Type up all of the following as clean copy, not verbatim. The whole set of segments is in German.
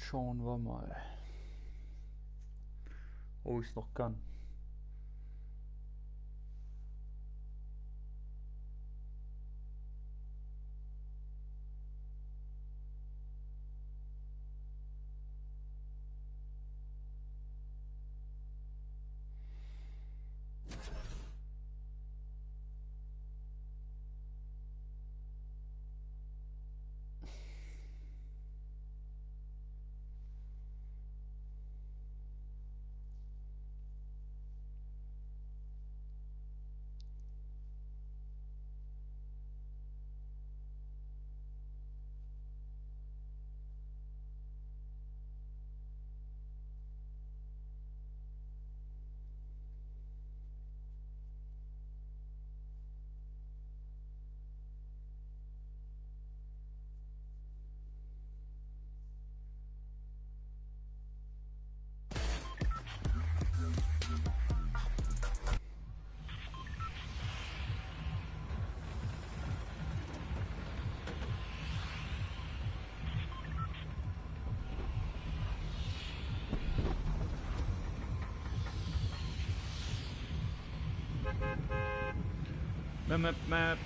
schauen wir mal, ob ich es noch kann. Map.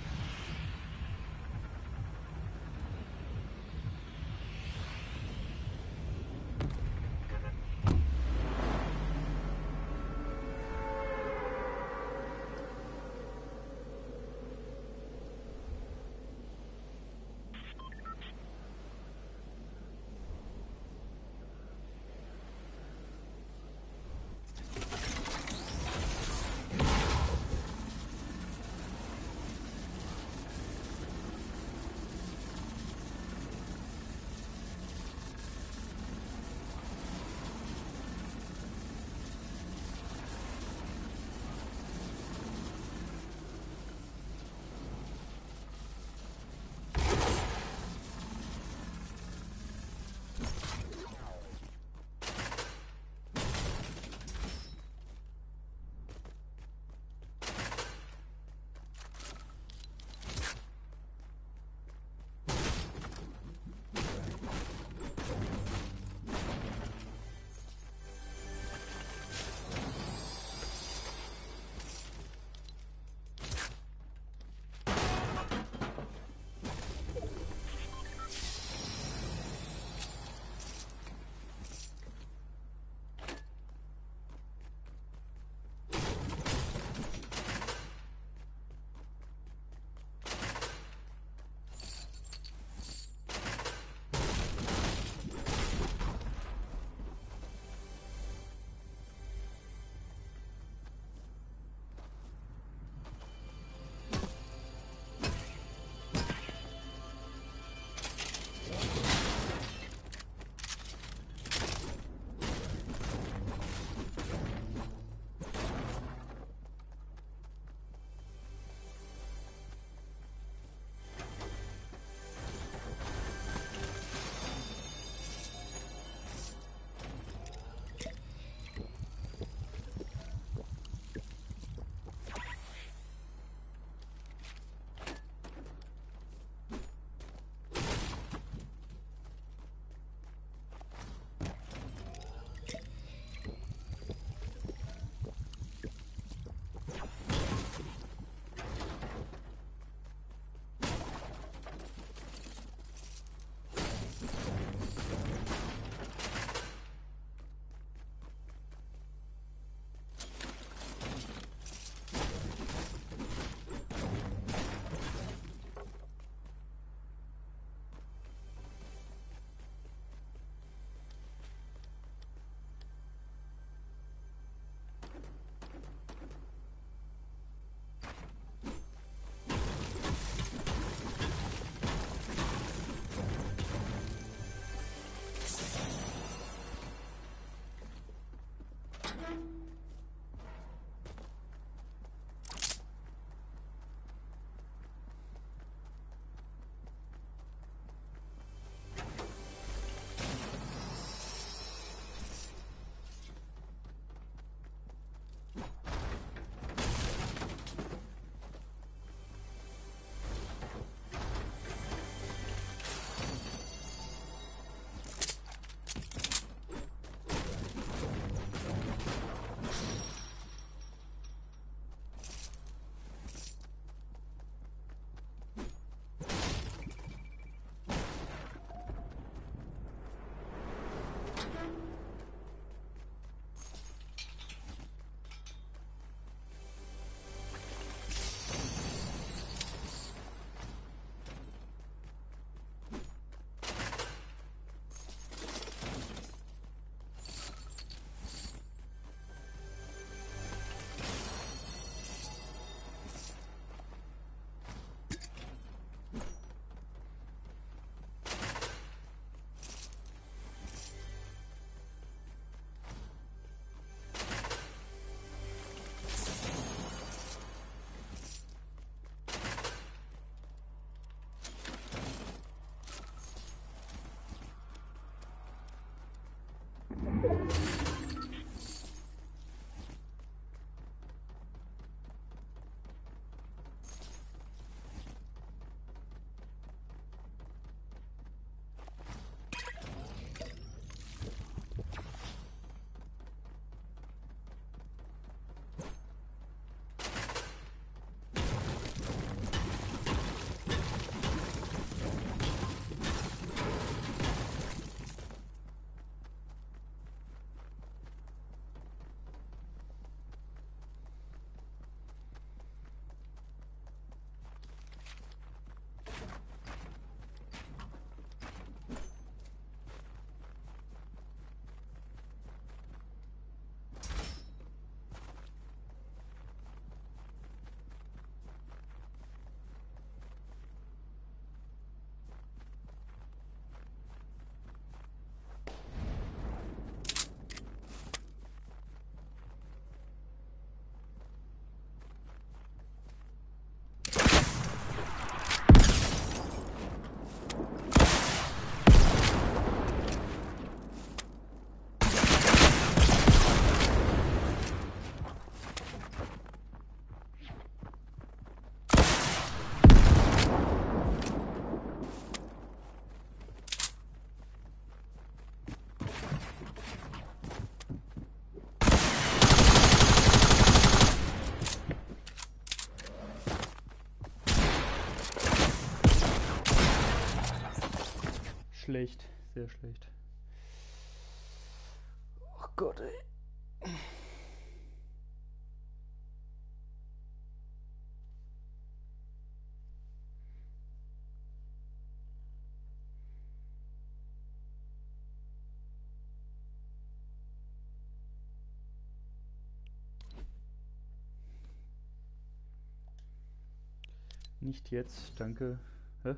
Schlecht, sehr schlecht. Oh Gott, ey. Nicht jetzt, danke. Hä?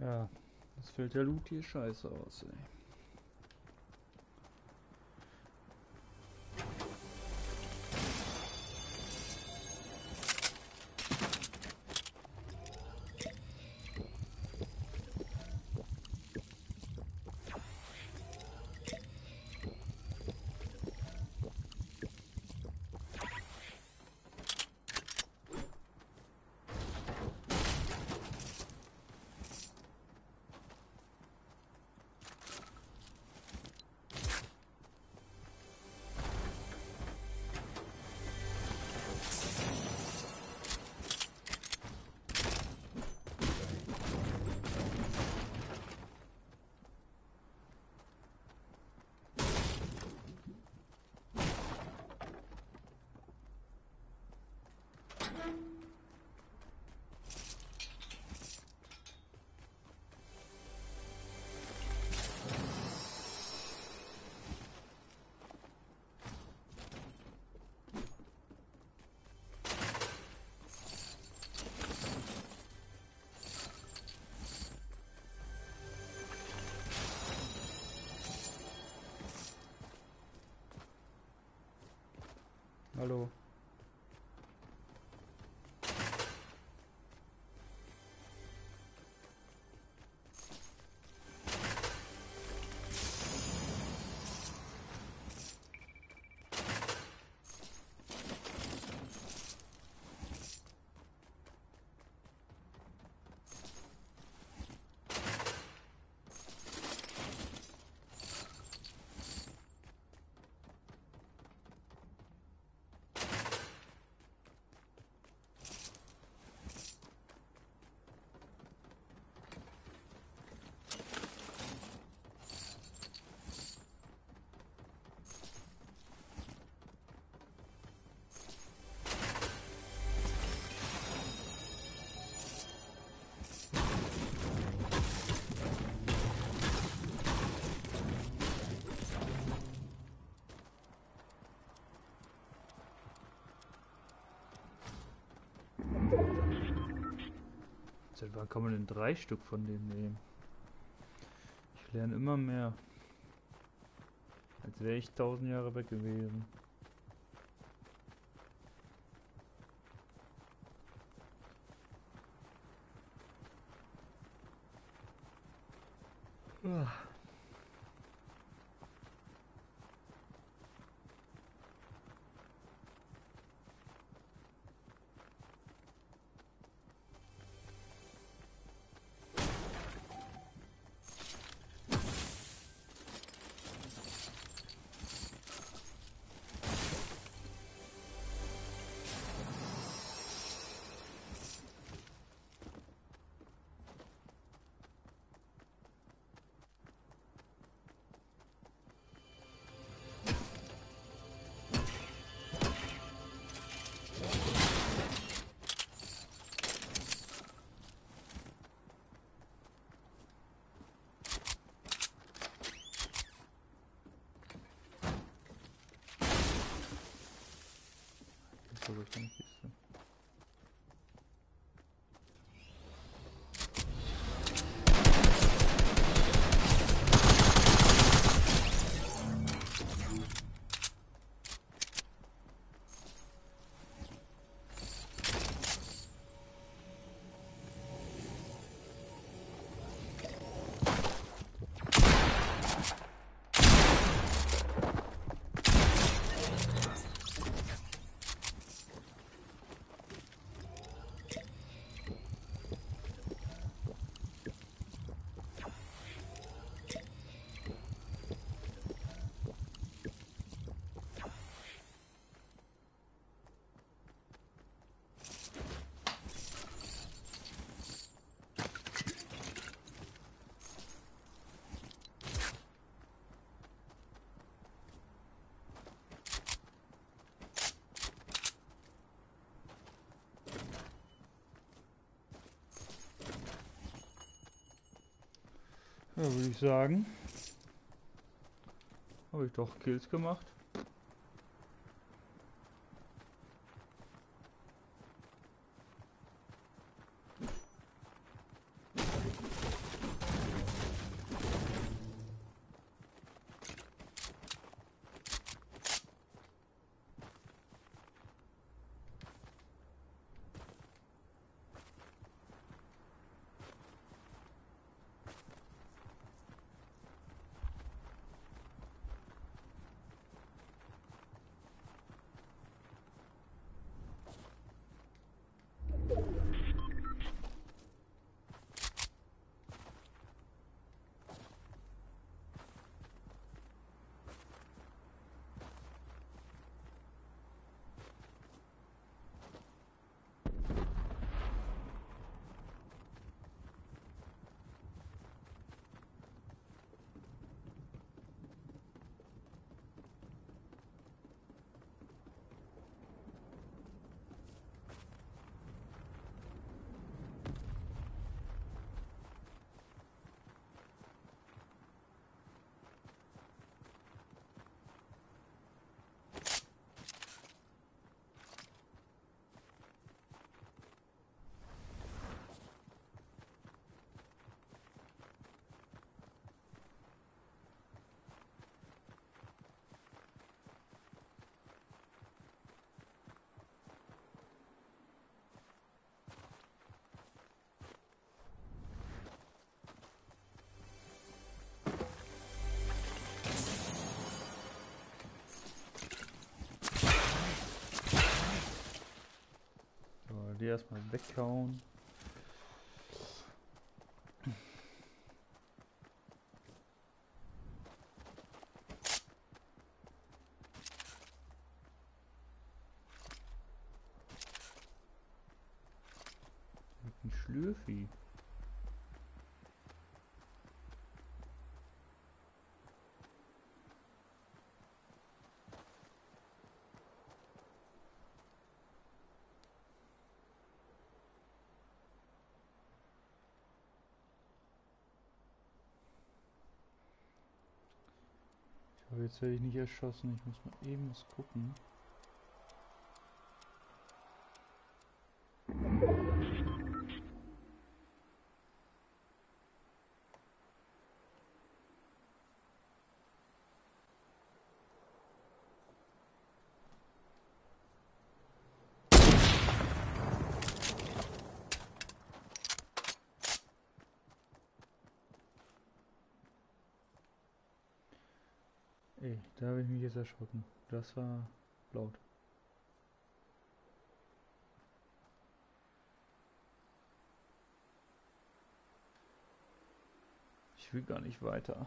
Ja, das fällt der Loot hier scheiße aus, ey. Hallo. Wann kann man denn 3 Stück von denen nehmen? Ich lerne immer mehr. Als wäre ich 1000 Jahre weg gewesen. Ja, würde ich sagen, habe ich doch Kills gemacht. erstmal weghauen. Ein Schlürfi. Aber jetzt werde ich nicht erschossen, ich muss mal eben was gucken. Ey, da habe ich mich jetzt erschrocken. Das war laut. Ich will gar nicht weiter.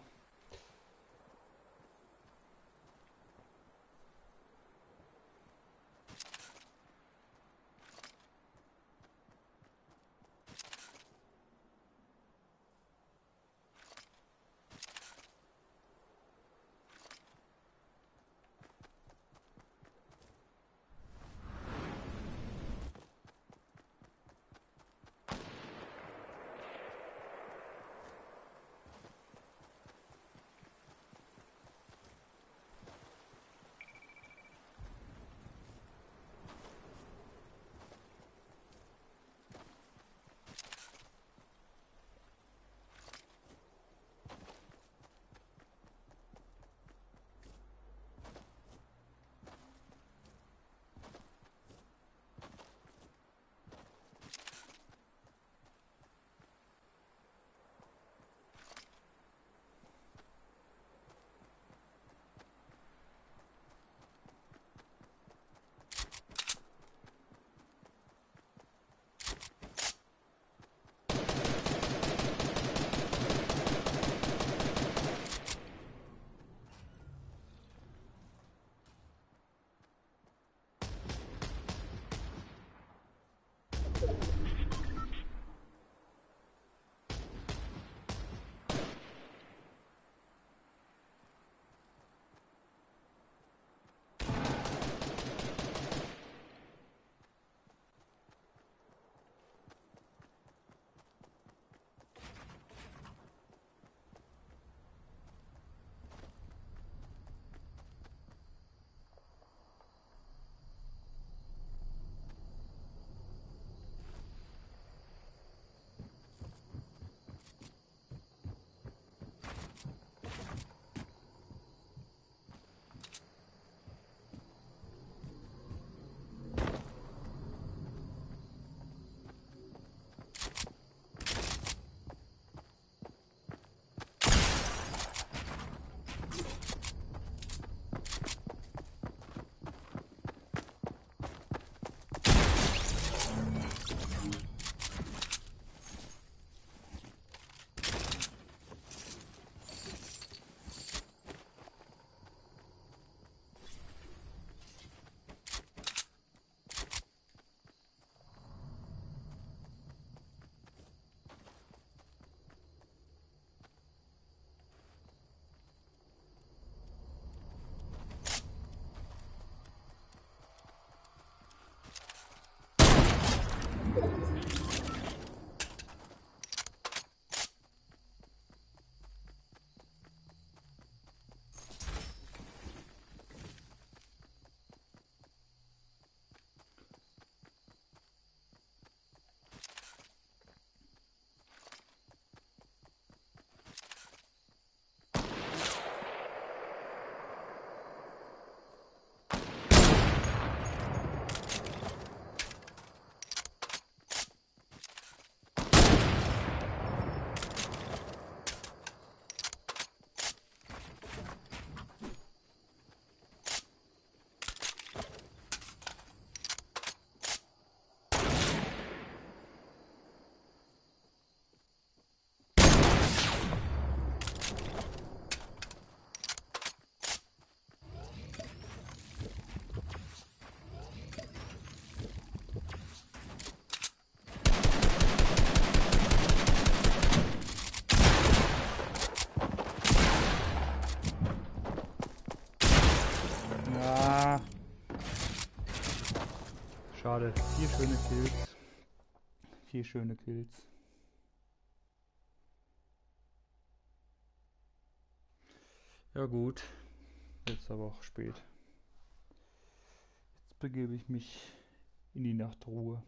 Vier schöne Kills. Vier schöne Kills. Ja gut, jetzt aber auch spät. Jetzt begebe ich mich in die Nachtruhe.